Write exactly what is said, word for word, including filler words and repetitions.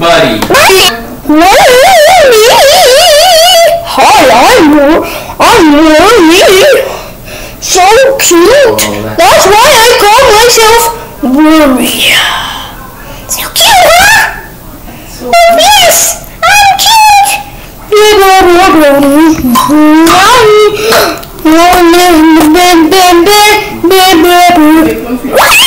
buddy. Hi, I'm I'm Wormy. So cute. Oh, that's, that's why I call myself Wormy. So cute, huh? So yes, I'm cute. Bam, bam, bam, bam, bam, bam.